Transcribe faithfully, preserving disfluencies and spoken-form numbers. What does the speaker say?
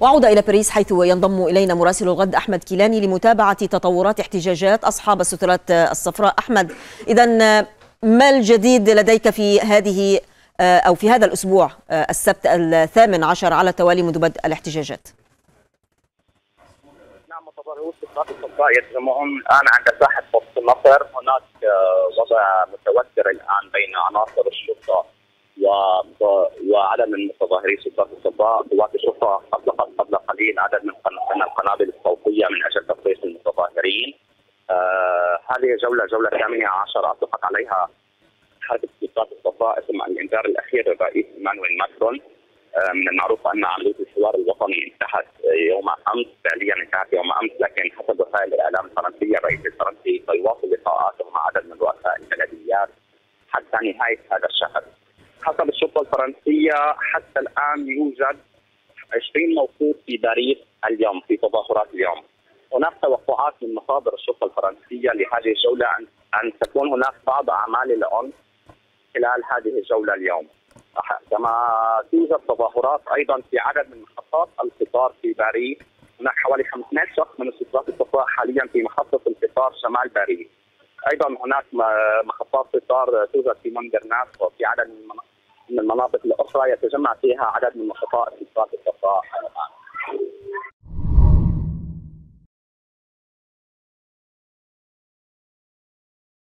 وعود إلى باريس حيث ينضم إلينا مراسل الغد أحمد كيلاني لمتابعة تطورات احتجاجات أصحاب السترات الصفراء. أحمد، إذن ما الجديد لديك في هذه أو في هذا الأسبوع السبت الثامن عشر على التوالي منذ بدء الاحتجاجات؟ نعم، تظاهرات السترات الصفراء يتجمعون الآن عند ساحة وسط النصر. هناك وضع متوتر الآن بين عناصر الشرطة وعدد من متظاهري السترات الصفراء. قوات الشرطة أطلقت قبل قليل عدد من القنابل الصوتية من أجل تفريس المتظاهرين. آه هذه جولة جولة ثامنة عشر أطلقت عليها حركة السترات الصفراء اسم الانذار الأخير الرئيس إيمانويل ماكرون. آه من المعروف أن عملية الحوار الوطني انتهت يوم أمس، فعليا انتهت يوم أمس، لكن حسب وسائل الإعلام الفرنسية الرئيس الفرنسي سيواصل لقاءاته مع عدد من رؤساء البلديات حتى نهاية هذا الشهر. حسب الشرطة الفرنسية حتى الآن يوجد عشرين موقوف في باريس اليوم في تظاهرات اليوم. هناك توقعات من مصادر الشرطة الفرنسية لهذه الجولة أن تكون هناك بعض أعمال العنف خلال هذه الجولة اليوم. كما توجد تظاهرات أيضا في عدد من محطات القطار في باريس. هناك حوالي خمسمائة شخص من السترات الصفراء حاليا في محطة القطار شمال باريس. أيضا هناك محطات قطار توجد في مندرناس وفي عدد من المناطق الأخرى يتجمع فيها عدد من نشطاء السترات الصفراء.